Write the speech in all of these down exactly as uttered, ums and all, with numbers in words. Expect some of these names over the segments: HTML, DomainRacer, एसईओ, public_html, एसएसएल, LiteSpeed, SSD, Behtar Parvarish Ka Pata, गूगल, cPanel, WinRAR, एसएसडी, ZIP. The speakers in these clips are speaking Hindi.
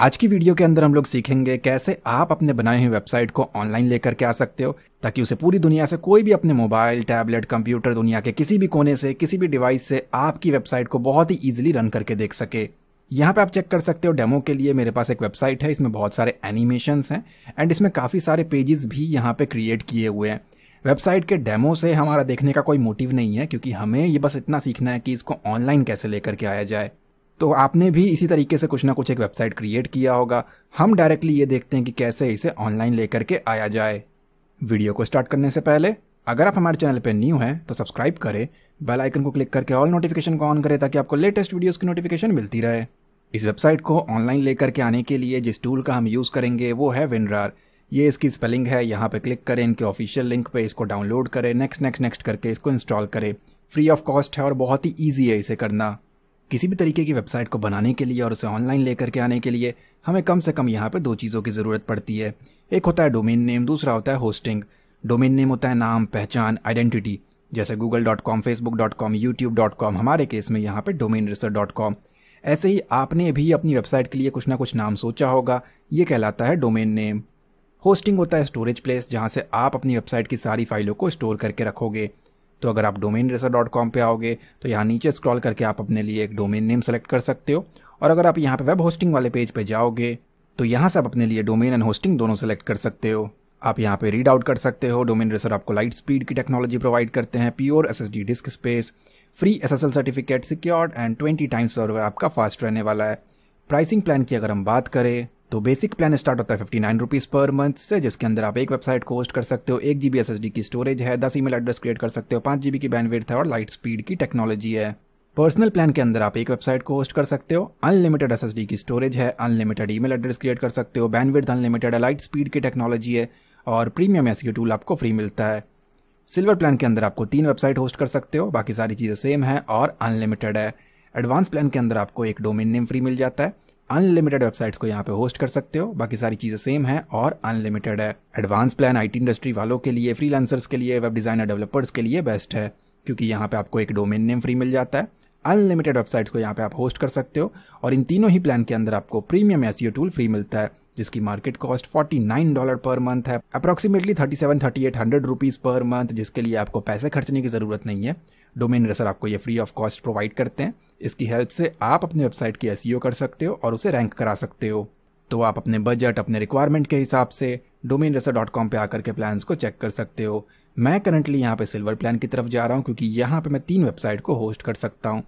आज की वीडियो के अंदर हम लोग सीखेंगे कैसे आप अपने बनाए हुए वेबसाइट को ऑनलाइन लेकर के आ सकते हो, ताकि उसे पूरी दुनिया से कोई भी अपने मोबाइल, टैबलेट, कंप्यूटर, दुनिया के किसी भी कोने से, किसी भी डिवाइस से आपकी वेबसाइट को बहुत ही ईजिली रन करके देख सके। यहाँ पे आप चेक कर सकते हो, डेमो के लिए मेरे पास एक वेबसाइट है, इसमें बहुत सारे एनिमेशंस हैं एंड इसमें काफ़ी सारे पेजेस भी यहाँ पे क्रिएट किए हुए हैं। वेबसाइट के डेमो से हमारा देखने का कोई मोटिव नहीं है, क्योंकि हमें ये बस इतना सीखना है कि इसको ऑनलाइन कैसे लेकर के आया जाए। तो आपने भी इसी तरीके से कुछ ना कुछ एक वेबसाइट क्रिएट किया होगा। हम डायरेक्टली ये देखते हैं कि कैसे इसे ऑनलाइन लेकर के आया जाए। वीडियो को स्टार्ट करने से पहले अगर आप हमारे चैनल पर न्यू हैं तो सब्सक्राइब करें, बेल आइकन को क्लिक करके ऑल नोटिफिकेशन को ऑन करें ताकि आपको लेटेस्ट वीडियोस की नोटिफिकेशन मिलती रहे। इस वेबसाइट को ऑनलाइन लेकर के आने के लिए जिस टूल का हम यूज़ करेंगे वो है WinRAR। ये इसकी स्पेलिंग है, यहाँ पे क्लिक करें, इनके ऑफिशियल लिंक पे इसको डाउनलोड करें, नेक्स्ट नेक्स्ट नेक्स्ट करके इसको इंस्टॉल करें। फ्री ऑफ कॉस्ट है और बहुत ही ईजी है इसे करना। किसी भी तरीके की वेबसाइट को बनाने के लिए और उसे ऑनलाइन लेकर के आने के लिए हमें कम से कम यहाँ पर दो चीज़ों की ज़रूरत पड़ती है। एक होता है डोमेन नेम, दूसरा होता है होस्टिंग। डोमेन नेम होता है नाम, पहचान, आइडेंटिटी, जैसे गूगल dot com, Facebook dot com, YouTube dot com, हमारे केस में यहाँ पे डोमेन रेसर डॉट कॉम। ऐसे ही आपने भी अपनी वेबसाइट के लिए कुछ ना कुछ नाम सोचा होगा, ये कहलाता है डोमेन नेम। होस्टिंग होता है स्टोरेज प्लेस, जहाँ से आप अपनी वेबसाइट की सारी फाइलों को स्टोर करके रखोगे। तो अगर आप डोमेन रेसर डॉट कॉम पे आओगे तो यहाँ नीचे स्क्रॉल करके आप अपने लिए एक डोमेन नेम सेलेक्ट कर सकते हो, और अगर आप यहाँ पर वेब होस्टिंग वाले पेज पर जाओगे तो यहाँ से आप अपने लिए डोमेन एंड होस्टिंग दोनों सेलेक्ट कर सकते हो। आप यहाँ पे रीड आउट कर सकते हो। डोमेन रेसर आपको लाइट स्पीड की टेक्नोलॉजी प्रोवाइड करते हैं, pure एसएसडी disk space, free एसएसएल certificate, secured and twenty times server आपका फास्ट रहने वाला है। प्राइसिंग प्लान की अगर हम बात करें तो बेसिक प्लान स्टार्ट होता है fifty nine rupees per month से, जिसके अंदर आप एक वेबसाइट को होस्ट कर सकते हो, एक G B S S D की स्टोरेज है, दस ईमेल एड्रेस क्रिएट कर सकते हो, पाँच जी बी की बैंडविड्थ है और लाइट स्पीड की टेक्नोलॉजी है। पर्सनल प्लान के अंदर आप एक वेबसाइट को होस्ट कर सकते हो, अनलिमिटेड एसएसडी की स्टोरेज है, अनलिमिटेड ईमेल एड्रेस क्रिएट कर सकते हो, बैंडविड्थ अनलिमिटेड है, लाइट स्पीड की टेक्नोलॉजी है और प्रीमियम एसईओ टूल आपको फ्री मिलता है। सिल्वर प्लान के अंदर आपको तीन वेबसाइट होस्ट कर सकते हो, बाकी सारी चीज़ें सेम है और अनलिमिटेड है। एडवांस प्लान के अंदर आपको एक डोमेन नेम फ्री मिल जाता है, अनलिमिटेड वेबसाइट्स को यहाँ पे होस्ट कर सकते हो, बाकी सारी चीज़ें सेम है और अनलिमिटेड है। एडवांस प्लान आईटी इंडस्ट्री वालों के लिए, फ्रीलांसर्स के लिए, वेब डिज़ाइनर डेवलपर्स के लिए बेस्ट है, क्योंकि यहाँ पे आपको एक डोमेन नेम फ्री मिल जाता है, अनलिमिटेड वेबसाइट्स को यहाँ पे आप होस्ट कर सकते हो और इन तीनों ही प्लान के अंदर आपको प्रीमियम एसईओ टूल फ्री मिलता है, जिसकी मार्केट कॉस्ट उनचास डॉलर पर मंथ है, approximately thirty seven thirty eight hundred rupees per month, जिसके लिए आपको पैसे खर्चने की ज़रूरत नहीं है। डोमेन रेसर आपको ये फ्री ऑफ कॉस्ट प्रोवाइड करते हैं। इसकी हेल्प से आप अपनी वेबसाइट की एसईओ कर सकते हो और उसे रैंक करा सकते हो। तो आप अपने बजट, अपने रिक्वायरमेंट के हिसाब से डोमेन रेसर डॉट कॉम पर आकर के प्लान्स को चेक कर सकते हो। मैं करंटली यहाँ पे सिल्वर प्लान की तरफ जा रहा हूँ, क्योंकि यहाँ पे मैं तीन वेबसाइट को होस्ट कर सकता हूँ।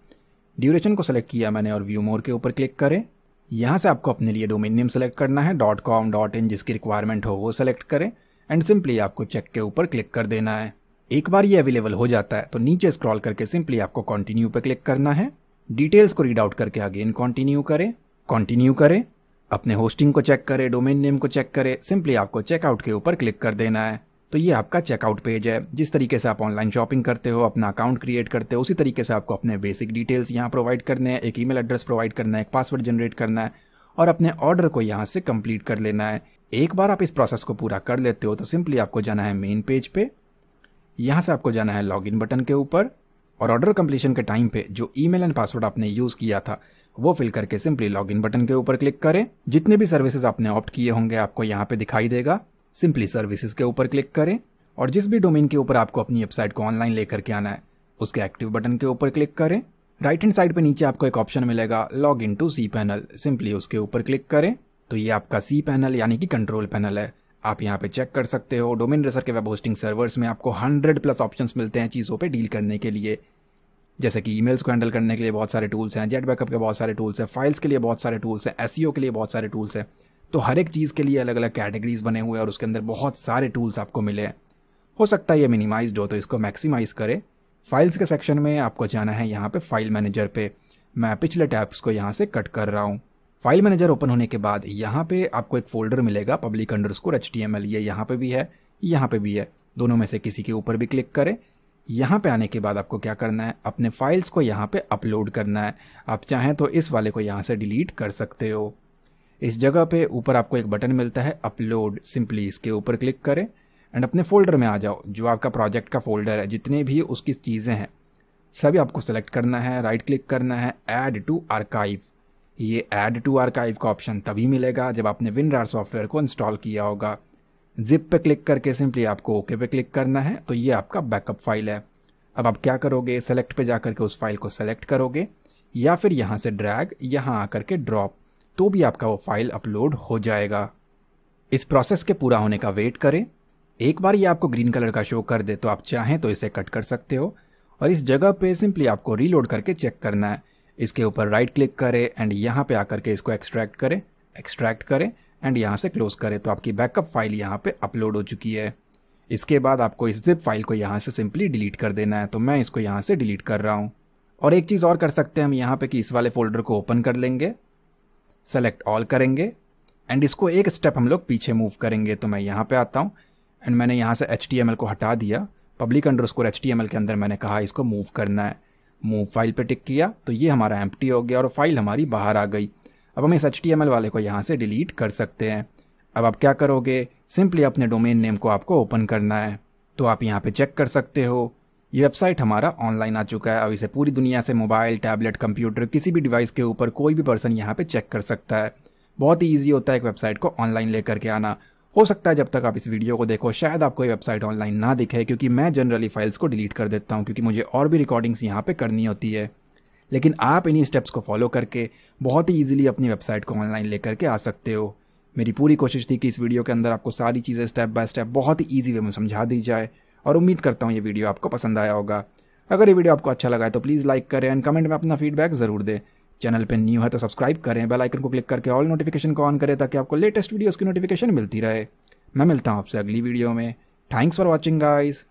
ड्यूरेशन को सेलेक्ट किया मैंने और व्यू मोर के ऊपर क्लिक करें। यहाँ से आपको अपने लिए डोमेन नेम सेलेक्ट करना है, डॉट कॉम, डॉट इन, जिसकी रिक्वायरमेंट हो वो सेलेक्ट करें एंड सिंपली आपको चेक के ऊपर क्लिक कर देना है। एक बार ये अवेलेबल हो जाता है तो नीचे स्क्रॉल करके सिंपली आपको कॉन्टिन्यू पर क्लिक करना है। डिटेल्स को रीड आउट करके अगेन कॉन्टिन्यू करें, कॉन्टिन्यू करें, अपने होस्टिंग को चेक करें, डोमेन नेम को चेक करें, सिंपली आपको चेकआउट के ऊपर क्लिक कर देना है। तो ये आपका चेकआउट पेज है। जिस तरीके से आप ऑनलाइन शॉपिंग करते हो, अपना अकाउंट क्रिएट करते हो, उसी तरीके से आपको अपने बेसिक डिटेल्स यहाँ प्रोवाइड करने हैं, एक ईमेल एड्रेस प्रोवाइड करना है, एक पासवर्ड जनरेट करना है और अपने ऑर्डर को यहाँ से कंप्लीट कर लेना है। एक बार आप इस प्रोसेस को पूरा कर लेते हो तो सिंपली आपको जाना है मेन पेज पे, यहाँ से आपको जाना है लॉगिन बटन के ऊपर और ऑर्डर कंप्लीशन के टाइम पे जो ईमेल एंड पासवर्ड आपने यूज़ किया था वो फिल करके सिंपली लॉगिन बटन के ऊपर क्लिक करें। जितने भी सर्विसेज आपने ऑप्ट किए होंगे आपको यहाँ पे दिखाई देगा, सिंपली सर्विसेज के ऊपर क्लिक करें और जिस भी डोमेन के ऊपर आपको अपनी वेबसाइट को ऑनलाइन लेकर के आना है उसके एक्टिव बटन के ऊपर क्लिक करें। राइट हैंड साइड पे नीचे आपको एक ऑप्शन मिलेगा log in to C panel, simply उसके ऊपर क्लिक करें। तो ये आपका सी पैनल यानी कि कंट्रोल पैनल है। आप यहाँ पे चेक कर सकते हो डोमेन रेसर के वेब होस्टिंग सर्वर्स में आपको हंड्रेड प्लस ऑप्शंस मिलते हैं चीज़ों पे डील करने के लिए, जैसे कि ईमेल्स को हैंडल करने के लिए बहुत सारे टूल्स हैं, जेट बैकअप के बहुत सारे टूल्स हैं, फाइल्स के लिए बहुत सारे टूल्स हैं, एसईओ के लिए बहुत सारे टूल्स हैं। तो हर एक चीज़ के लिए अलग अलग कैटेगरीज बने हुए हैं और उसके अंदर बहुत सारे टूल्स आपको मिले हैं। हो सकता है ये मिनिमाइज्ड हो तो इसको मैक्सिमाइज़ करें। फाइल्स के सेक्शन में आपको जाना है यहाँ पे फाइल मैनेजर पे। मैं पिछले टैब्स को यहाँ से कट कर रहा हूँ। फाइल मैनेजर ओपन होने के बाद यहाँ पे आपको एक फोल्डर मिलेगा public underscore H T M L, ये यहाँ पे भी है, यहाँ पे भी है, दोनों में से किसी के ऊपर भी क्लिक करें। यहाँ पे आने के बाद आपको क्या करना है, अपने फाइल्स को यहाँ पे अपलोड करना है। आप चाहें तो इस वाले को यहाँ से डिलीट कर सकते हो। इस जगह पे ऊपर आपको एक बटन मिलता है अपलोड, सिंपली इसके ऊपर क्लिक करें एंड अपने फोल्डर में आ जाओ। जो आपका प्रोजेक्ट का फोल्डर है, जितने भी उसकी चीज़ें हैं सभी आपको सेलेक्ट करना है, राइट क्लिक करना है, ऐड टू आर्काइव, ये ऐड टू आर्काइव का ऑप्शन तभी मिलेगा जब आपने WinRAR सॉफ्टवेयर को इंस्टॉल किया होगा। जिप पे क्लिक करके सिंपली आपको ओके पे क्लिक करना है, तो ये आपका बैकअप फाइल है। अब आप क्या करोगे, सेलेक्ट पे जाकर के उस फाइल को सेलेक्ट करोगे या फिर यहाँ से ड्रैग, यहाँ आकर के ड्रॉप, तो भी आपका वो फाइल अपलोड हो जाएगा। इस प्रोसेस के पूरा होने का वेट करें। एक बार ये आपको ग्रीन कलर का शो कर दे तो आप चाहें तो इसे कट कर सकते हो और इस जगह पे सिंपली आपको रीलोड करके चेक करना है। इसके ऊपर राइट क्लिक करें एंड यहाँ पे आकर के इसको एक्सट्रैक्ट करें, एक्सट्रैक्ट करें एंड यहाँ से क्लोज करें, तो आपकी बैकअप फाइल यहाँ पे अपलोड हो चुकी है। इसके बाद आपको इस जिप फाइल को यहाँ से सिंपली डिलीट कर देना है, तो मैं इसको यहाँ से डिलीट कर रहा हूँ। और एक चीज़ और कर सकते हैं हम यहाँ पे कि इस वाले फोल्डर को ओपन कर लेंगे, सेलेक्ट ऑल करेंगे एंड इसको एक स्टेप हम लोग पीछे मूव करेंगे। तो मैं यहाँ पे आता हूँ एंड मैंने यहाँ से एच टी एम एल को हटा दिया। Public underscore H T M L के अंदर मैंने कहा इसको मूव करना है, मूव फाइल पे टिक किया तो ये हमारा एम्प्टी हो गया और फाइल हमारी बाहर आ गई। अब हम इस एच टी एम एल वाले को यहाँ से डिलीट कर सकते हैं। अब आप क्या करोगे, सिंपली अपने डोमेन नेम को आपको ओपन करना है, तो आप यहाँ पे चेक कर सकते हो ये वेबसाइट हमारा ऑनलाइन आ चुका है। अब इसे पूरी दुनिया से मोबाइल, टैबलेट, कंप्यूटर, किसी भी डिवाइस के ऊपर कोई भी पर्सन यहाँ पे चेक कर सकता है। बहुत ही ईजी होता है एक वेबसाइट को ऑनलाइन लेकर के आना। हो सकता है जब तक आप इस वीडियो को देखो शायद आपको ये वेबसाइट ऑनलाइन ना दिखे, क्योंकि मैं जनरली फाइल्स को डिलीट कर देता हूँ क्योंकि मुझे और भी रिकॉर्डिंग्स यहाँ पे करनी होती है। लेकिन आप इन्हीं स्टेप्स को फॉलो करके बहुत ही ईजिली अपनी वेबसाइट को ऑनलाइन लेकर के आ सकते हो। मेरी पूरी कोशिश थी कि इस वीडियो के अंदर आपको सारी चीज़ें स्टेप बाय स्टेप बहुत ही ईजी वे में समझा दी जाए और उम्मीद करता हूँ ये वीडियो आपको पसंद आया होगा। अगर ये वीडियो आपको अच्छा लगा है तो प्लीज़ लाइक करें एंड कमेंट में अपना फीडबैक ज़रूर दें। चैनल पे न्यू है तो सब्सक्राइब करें, बेल आइकन को क्लिक करके ऑल नोटिफिकेशन को ऑन करें ताकि आपको लेटेस्ट वीडियोस की नोटिफिकेशन मिलती रहे। मैं मिलता हूँ आपसे अगली वीडियो में। Thanks for watching guys.